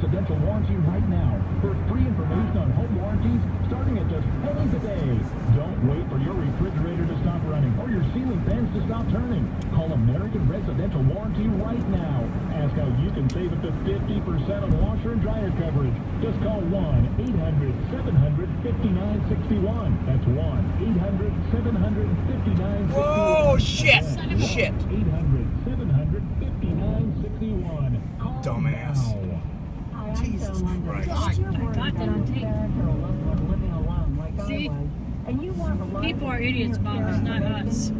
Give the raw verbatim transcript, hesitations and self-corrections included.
Residential Warranty right now for free information on home warranties starting at just pennies a day. Don't wait for your refrigerator to stop running or your ceiling fans to stop turning. Call American Residential Warranty right now. Ask how you can save up to fifty percent on washer and dryer coverage. Just call one eight hundred seven hundred fifty-nine sixty-one. That's one eight hundred seven hundred fifty-nine sixty-one. Oh, shit! Shit! eight hundred seven hundred fifty-nine sixty-one. Dumbass. Now. Jesus Christ. God, I got that on tape. See? People are idiots, Bob. It's not us.